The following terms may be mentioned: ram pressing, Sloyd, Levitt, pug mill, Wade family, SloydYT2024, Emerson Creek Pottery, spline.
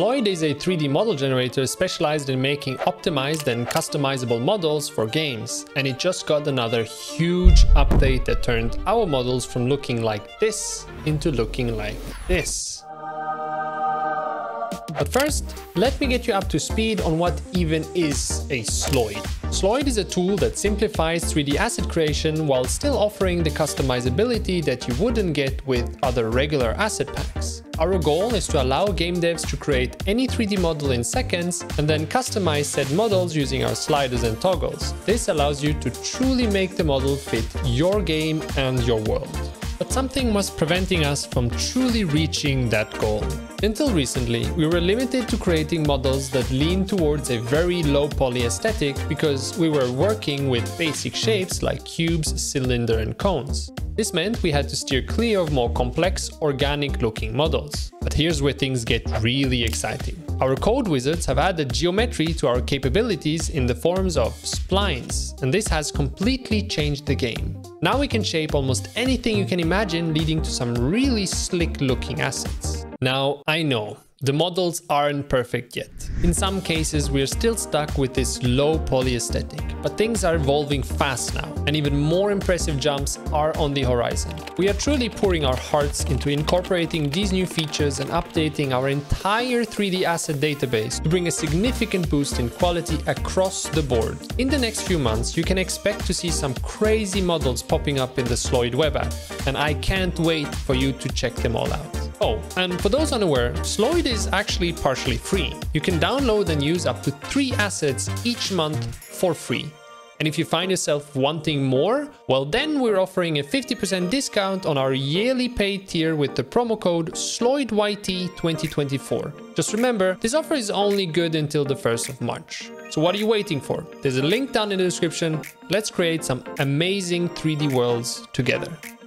Sloyd is a 3D model generator specialized in making optimized and customizable models for games, and it just got another huge update that turned our models from looking like this into looking like this. But first, let me get you up to speed on what even is a Sloyd. Sloyd is a tool that simplifies 3D asset creation while still offering the customizability that you wouldn't get with other regular asset packs. Our goal is to allow game devs to create any 3D model in seconds and then customize said models using our sliders and toggles. This allows you to truly make the model fit your game and your world. But something was preventing us from truly reaching that goal. Until recently, we were limited to creating models that lean towards a very low poly aesthetic because we were working with basic shapes like cubes, cylinder and cones. This meant we had to steer clear of more complex, organic looking models. But here's where things get really exciting. Our code wizards have added geometry to our capabilities in the forms of splines, and this has completely changed the game. Now we can shape almost anything you can imagine, leading to some really slick looking assets. Now, I know, the models aren't perfect yet. In some cases, we're still stuck with this low poly aesthetic, but things are evolving fast now, and even more impressive jumps are on the horizon. We are truly pouring our hearts into incorporating these new features and updating our entire 3D asset database to bring a significant boost in quality across the board. In the next few months, you can expect to see some crazy models popping up in the Sloyd web app, and I can't wait for you to check them all out. Oh, and for those unaware, Sloyd is actually partially free. You can download and use up to 3 assets each month for free. And if you find yourself wanting more, well then we're offering a 50% discount on our yearly paid tier with the promo code SloydYT2024. Just remember, this offer is only good until the 1st of March. So what are you waiting for? There's a link down in the description. Let's create some amazing 3D worlds together.